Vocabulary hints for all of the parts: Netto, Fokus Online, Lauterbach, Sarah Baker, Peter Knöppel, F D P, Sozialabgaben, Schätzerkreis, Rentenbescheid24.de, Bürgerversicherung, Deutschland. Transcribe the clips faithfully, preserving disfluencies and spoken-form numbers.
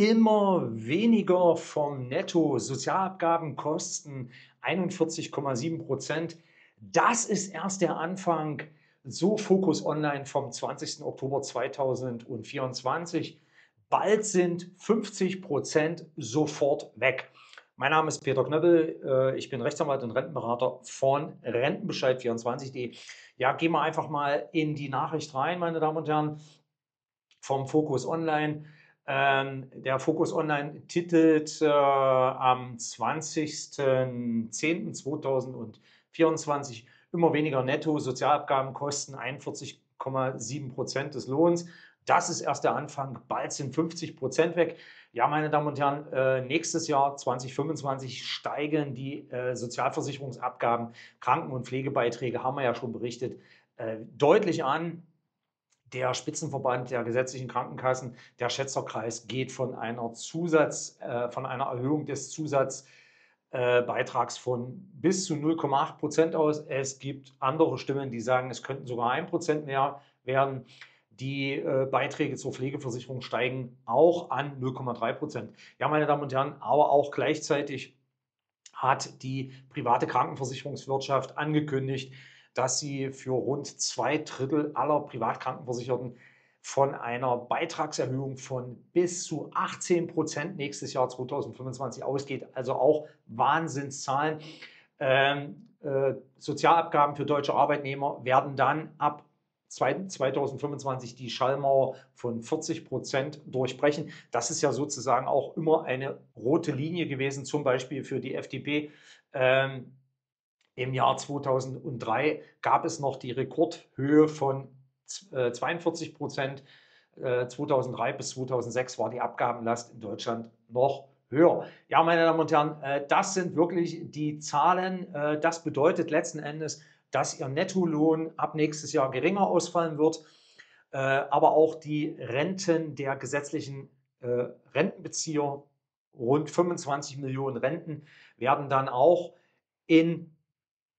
immer weniger vom Netto. Sozialabgaben kosten einundvierzig Komma sieben Prozent. Das ist erst der Anfang. So Fokus Online vom zwanzigsten Oktober zweitausendvierundzwanzig. Bald sind fünfzig Prozent sofort weg. Mein Name ist Peter Knöppel, ich bin Rechtsanwalt und Rentenberater von Rentenbescheid vierundzwanzig punkt de. Ja, gehen wir einfach mal in die Nachricht rein, meine Damen und Herren, vom Fokus Online. Der Fokus Online titelt am zwanzigsten zehnten zweitausendvierundzwanzig immer weniger Netto, Sozialabgaben kosten einundvierzig Komma sieben Prozent des Lohns. Das ist erst der Anfang, bald sind fünfzig Prozent weg. Ja, meine Damen und Herren, nächstes Jahr zweitausendfünfundzwanzig steigen die Sozialversicherungsabgaben, Kranken- und Pflegebeiträge, haben wir ja schon berichtet, deutlich an. Der Spitzenverband der gesetzlichen Krankenkassen, der Schätzerkreis, geht von einer Zusatz, von einer Erhöhung des Zusatzbeitrags von bis zu null Komma acht Prozent aus. Es gibt andere Stimmen, die sagen, es könnten sogar ein Prozent mehr werden. Die äh, Beiträge zur Pflegeversicherung steigen auch an null Komma drei Prozent. Ja, meine Damen und Herren, aber auch gleichzeitig hat die private Krankenversicherungswirtschaft angekündigt, dass sie für rund zwei Drittel aller Privatkrankenversicherten von einer Beitragserhöhung von bis zu achtzehn Prozent nächstes Jahr zweitausendfünfundzwanzig ausgeht. Also auch Wahnsinnszahlen. Ähm, äh, Sozialabgaben für deutsche Arbeitnehmer werden dann ab zweitausendfünfundzwanzig die Schallmauer von vierzig Prozent durchbrechen. Das ist ja sozusagen auch immer eine rote Linie gewesen, zum Beispiel für die F D P. Ähm, im Jahr zweitausenddrei gab es noch die Rekordhöhe von zweiundvierzig Prozent. Äh, zweitausenddrei bis zweitausendsechs war die Abgabenlast in Deutschland noch höher. Ja, meine Damen und Herren, äh, das sind wirklich die Zahlen. Äh, das bedeutet letzten Endes, dass ihr Nettolohn ab nächstes Jahr geringer ausfallen wird, äh, aber auch die Renten der gesetzlichen äh, Rentenbezieher, rund fünfundzwanzig Millionen Renten, werden dann auch in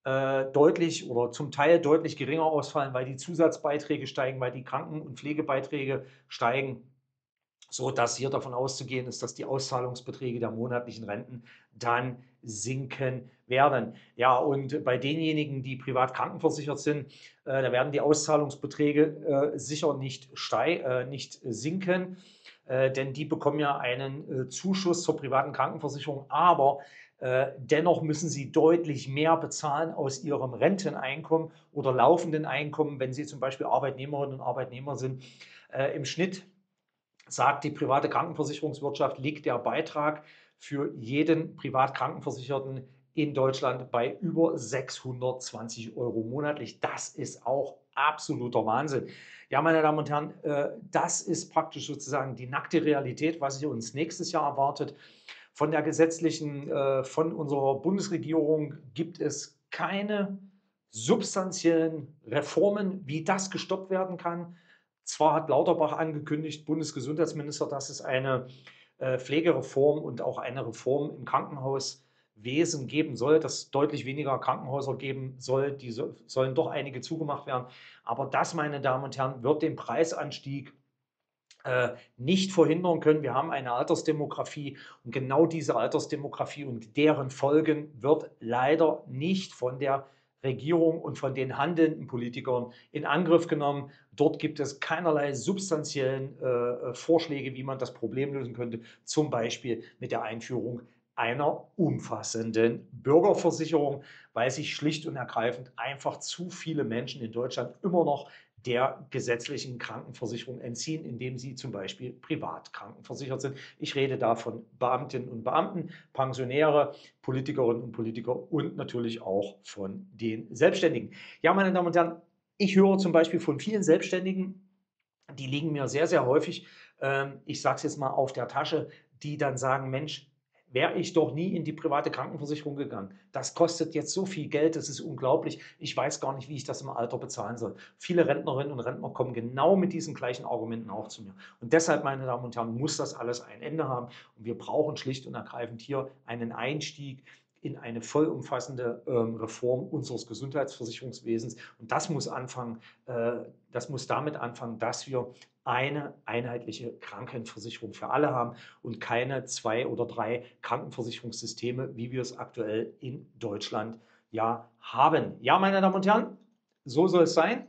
äh, deutlich oder zum Teil deutlich geringer ausfallen, weil die Zusatzbeiträge steigen, weil die Kranken- und Pflegebeiträge steigen, sodass hier davon auszugehen ist, dass die Auszahlungsbeträge der monatlichen Renten dann sinken werden. Ja, und bei denjenigen, die privat krankenversichert sind, äh, da werden die Auszahlungsbeträge äh, sicher nicht, steig, äh, nicht sinken, äh, denn die bekommen ja einen äh, Zuschuss zur privaten Krankenversicherung, aber äh, dennoch müssen sie deutlich mehr bezahlen aus ihrem Renteneinkommen oder laufenden Einkommen, wenn sie zum Beispiel Arbeitnehmerinnen und Arbeitnehmer sind. Äh, im Schnitt, sagt die private Krankenversicherungswirtschaft, liegt der Beitrag für jeden Privatkrankenversicherten in Deutschland bei über sechshundertzwanzig Euro monatlich. Das ist auch absoluter Wahnsinn. Ja, meine Damen und Herren, das ist praktisch sozusagen die nackte Realität, was uns nächstes Jahr erwartet. Von der gesetzlichen, von unserer Bundesregierung gibt es keine substanziellen Reformen, wie das gestoppt werden kann. Zwar hat Lauterbach angekündigt, Bundesgesundheitsminister, dass es eine äh, Pflegereform und auch eine Reform im Krankenhauswesen geben soll, dass es deutlich weniger Krankenhäuser geben soll. Die so, sollen doch einige zugemacht werden. Aber das, meine Damen und Herren, wird den Preisanstieg äh, nicht verhindern können. Wir haben eine Altersdemografie und genau diese Altersdemografie und deren Folgen wird leider nicht von der Regierung und von den handelnden Politikern in Angriff genommen. Dort gibt es keinerlei substanziellen äh, Vorschläge, wie man das Problem lösen könnte, zum Beispiel mit der Einführung einer umfassenden Bürgerversicherung, weil sich schlicht und ergreifend einfach zu viele Menschen in Deutschland immer noch der gesetzlichen Krankenversicherung entziehen, indem sie zum Beispiel privat krankenversichert sind. Ich rede da von Beamtinnen und Beamten, Pensionäre, Politikerinnen und Politiker und natürlich auch von den Selbstständigen. Ja, meine Damen und Herren, ich höre zum Beispiel von vielen Selbstständigen, die liegen mir sehr, sehr häufig, ich sage es jetzt mal, auf der Tasche, die dann sagen, Mensch, wäre ich doch nie in die private Krankenversicherung gegangen. Das kostet jetzt so viel Geld, das ist unglaublich. Ich weiß gar nicht, wie ich das im Alter bezahlen soll. Viele Rentnerinnen und Rentner kommen genau mit diesen gleichen Argumenten auch zu mir. Und deshalb, meine Damen und Herren, muss das alles ein Ende haben. Und wir brauchen schlicht und ergreifend hier einen Einstieg in eine vollumfassende ähm, Reform unseres Gesundheitsversicherungswesens. Und das muss anfangen, äh, das muss damit anfangen, dass wir eine einheitliche Krankenversicherung für alle haben und keine zwei oder drei Krankenversicherungssysteme, wie wir es aktuell in Deutschland ja haben. Ja, meine Damen und Herren, so soll es sein.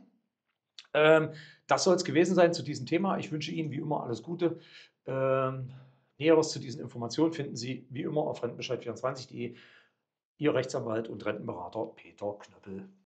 Ähm, das soll es gewesen sein zu diesem Thema. Ich wünsche Ihnen wie immer alles Gute. Ähm, Näheres zu diesen Informationen finden Sie wie immer auf Rentenbescheid vierundzwanzig punkt de. Ihr Rechtsanwalt und Rentenberater Peter Knöppel.